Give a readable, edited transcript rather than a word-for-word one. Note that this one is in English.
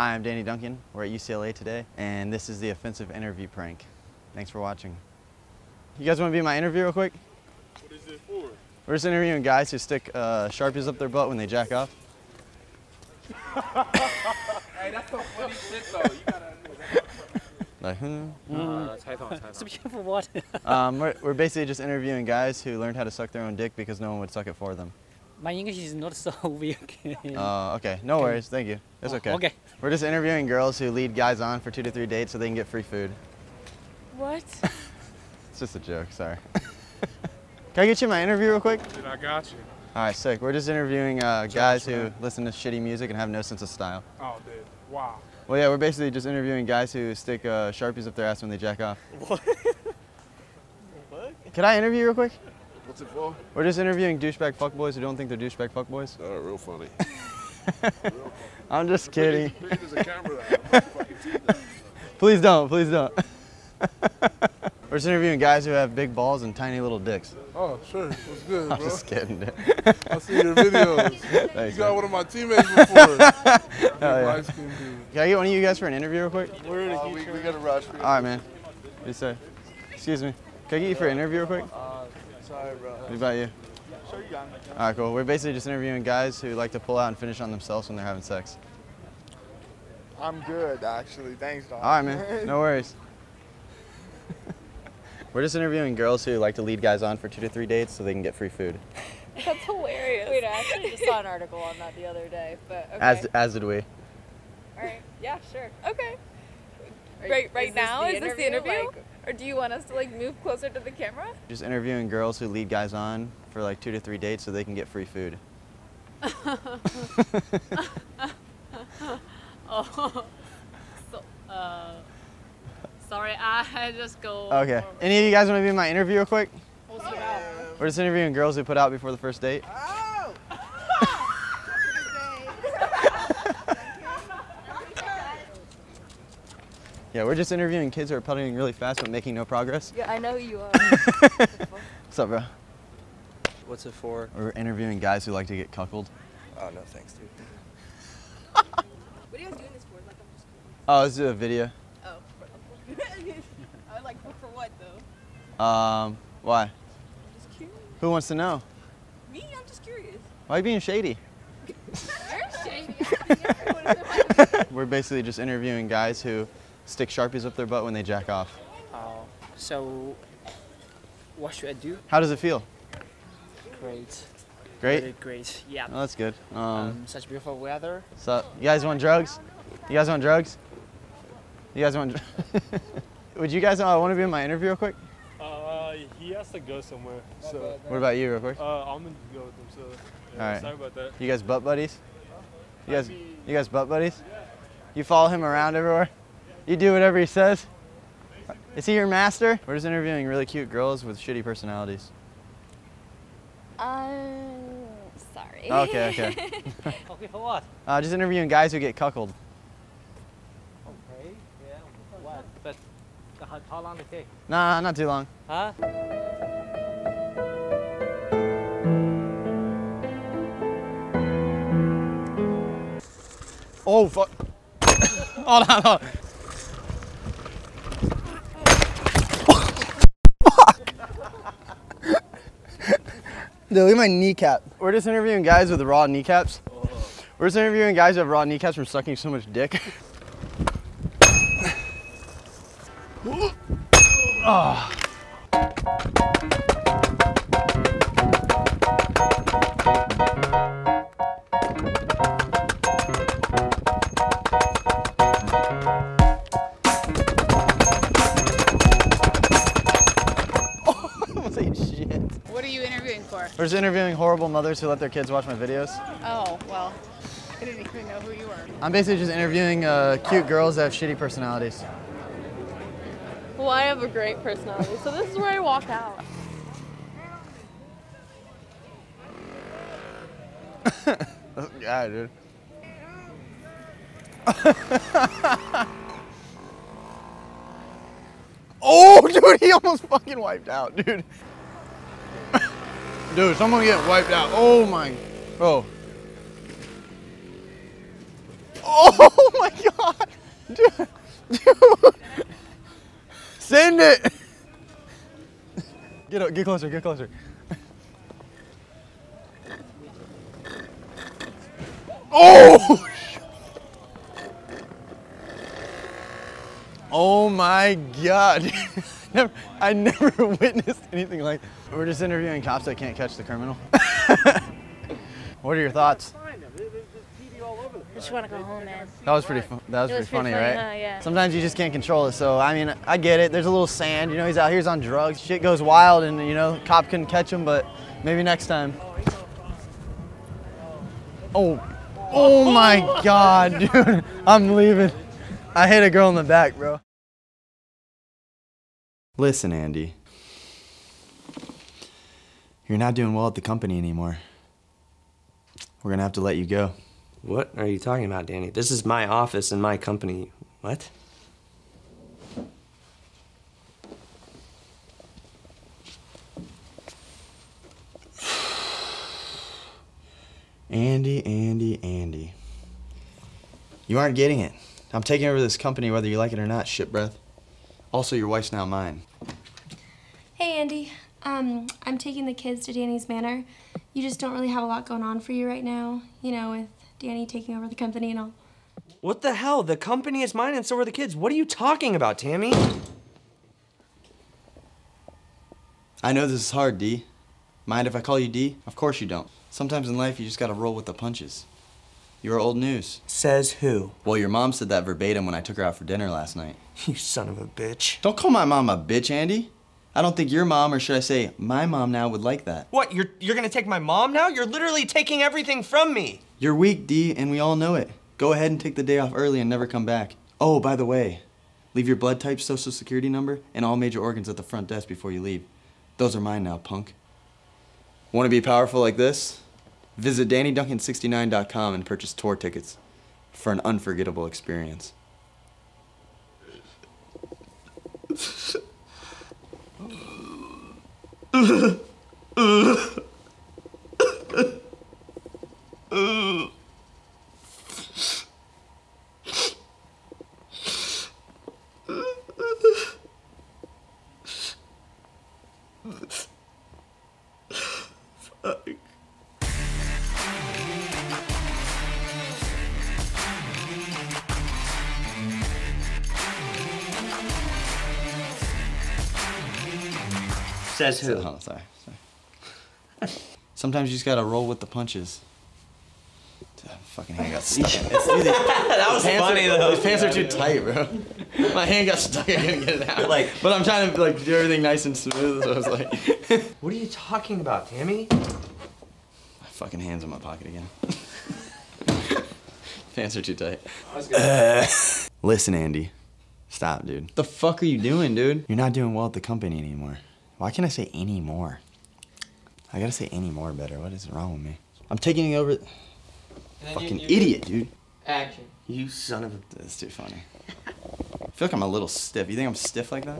Hi, I'm Danny Duncan. We're at UCLA today, and this is the offensive interview prank. Thanks for watching. You guys want to be in my interview real quick? What is it for? We're just interviewing guys who stick Sharpies up their butt when they jack off. Hey, that's some funny shit though. You gotta like, It's a beautiful one. We're basically just interviewing guys who learned how to suck their own dick because no one would suck it for them. My English is not so weird. Okay. No worries. Thank you. That's okay. Okay. We're just interviewing girls who lead guys on for 2 to 3 dates so they can get free food. What? It's just a joke. Sorry. Can I get you my interview real quick? Dude, I got you. All right, sick. We're just interviewing guys who listen to shitty music and have no sense of style. Oh, dude. Wow. Well, yeah, we're basically just interviewing guys who stick Sharpies up their ass when they jack off. What? What? Can I interview you real quick? What's it for? We're just interviewing douchebag fuckboys who don't think they're douchebag fuckboys. Oh, real funny. Real funny. I'm just kidding. Please, there's a camera there. Please don't. Please don't. We're just interviewing guys who have big balls and tiny little dicks. Oh, sure. What's good, bro? I'm just kidding, dude. I've seen your videos. Thanks, you got one of my teammates before. Yeah. Can I get one of you guys for an interview real quick? We're in a we got a rush. All right, man. Yes, sir. Excuse me. Can I get you for an interview real quick? Sorry, bro. What about you? Sure, you got me. All right, cool. We're basically just interviewing guys who like to pull out and finish on themselves when they're having sex. I'm good, actually. Thanks, dog. All right, man. No worries. We're just interviewing girls who like to lead guys on for 2 to 3 dates so they can get free food. That's hilarious. Wait, I actually just saw an article on that the other day, but okay. As did we. All right. Yeah, sure. Okay. Is this the interview? Like, or do you want us to like move closer to the camera? Just interviewing girls who lead guys on for like 2 to 3 dates so they can get free food. Sorry, I just go. Okay. Any of you guys want to be in my interview real quick? Yeah. We're just interviewing girls who put out before the first date. Oh! Yeah, we're just interviewing kids who are putting really fast but making no progress. Yeah, I know who you are. What's up, bro? What's it for? We're interviewing guys who like to get cuckolded. Oh, no thanks, dude. What are you guys doing this for? Like, I'm just kidding. Oh, let's do a video. For what though? Why? I'm just curious. Who wants to know? Me? I'm just curious. Why are you being shady? You're shady. We're basically just interviewing guys who stick Sharpies up their butt when they jack off. Oh, so what should I do? How does it feel? Great. Great? Really great, yeah. Oh, that's good. Such beautiful weather. So, you guys want drugs? You guys want drugs? You guys want drugs? Would you guys want to be in my interview real quick? He has to go somewhere. So. What about you, real quick? I'm gonna go with him. So. Yeah, all right. Sorry about that. You guys butt buddies? You guys butt buddies? Yeah. You follow him around everywhere? You do whatever he says? Basically. Is he your master? We're just interviewing really cute girls with shitty personalities. Sorry. Okay. Okay. Okay, for what? Just interviewing guys who get cuckolded. Okay. Yeah. What? But. How long did it take? Nah, not too long. Huh? Oh, fuck. Hold on, hold on. Dude, look at my kneecap. We're just interviewing guys with raw kneecaps. Oh. We're just interviewing guys who have raw kneecaps from sucking so much dick. Oh. Holy shit. What are you interviewing for? We're just interviewing horrible mothers who let their kids watch my videos. Oh, well, I didn't even know who you were. I'm basically just interviewing cute girls that have shitty personalities. Well, I have a great personality, so this is where I walk out. That's guy, dude. Oh, dude, he almost fucking wiped out, dude. Dude, someone get wiped out. Oh, my. Oh. Oh, my God. Send it. Get up, get closer, get closer. Oh! Oh my God. I never witnessed anything like that. We're just interviewing cops that can't catch the criminal. What are your thoughts? I just want to go home, man. That was pretty fun. That was pretty funny, right? Yeah. Sometimes you just can't control it. So, I mean, I get it. There's a little sand. You know, he's out here, he's on drugs. Shit goes wild and, you know, cop couldn't catch him, but maybe next time. Oh. Oh my God, dude. I'm leaving. I hit a girl in the back, bro. Listen, Andy. You're not doing well at the company anymore. We're gonna have to let you go. What are you talking about, Danny? This is my office and my company. What? Andy, Andy, Andy. You aren't getting it. I'm taking over this company whether you like it or not, shit breath. Also, your wife's now mine. Hey, Andy. I'm taking the kids to Danny's Manor. You just don't really have a lot going on for you right now, you know, with Danny taking over the company and all. What the hell? The company is mine and so are the kids. What are you talking about, Tammy? I know this is hard, D. Mind if I call you D? Of course you don't. Sometimes in life you just gotta roll with the punches. You're old news. Says who? Well, your mom said that verbatim when I took her out for dinner last night. You son of a bitch. Don't call my mom a bitch, Andy. I don't think your mom, or should I say my mom now, would like that. What, you're gonna take my mom now? You're literally taking everything from me. You're weak, D, and we all know it. Go ahead and take the day off early and never come back. Oh, by the way, leave your blood type, social security number, and all major organs at the front desk before you leave. Those are mine now, punk. Want to be powerful like this? Visit DannyDuncan69.com and purchase tour tickets for an unforgettable experience. Says who? Oh, sorry. Sometimes you just gotta roll with the punches. Dude, I fucking hand got stuck. That was funny though. These pants are too tight, bro. My hand got stuck. I couldn't get it out. Like, but I'm trying to like do everything nice and smooth. So I was like, "What are you talking about, Tammy?" My fucking hand's in my pocket again. Pants are too tight. Listen, Andy. Stop, dude. What the fuck are you doing, dude? You're not doing well at the company anymore. Why can't I say any more? I gotta say any more better. What is wrong with me? I'm taking over. Fucking idiot, dude. Action. You son of a. That's too funny. I feel like I'm a little stiff. You think I'm stiff like that?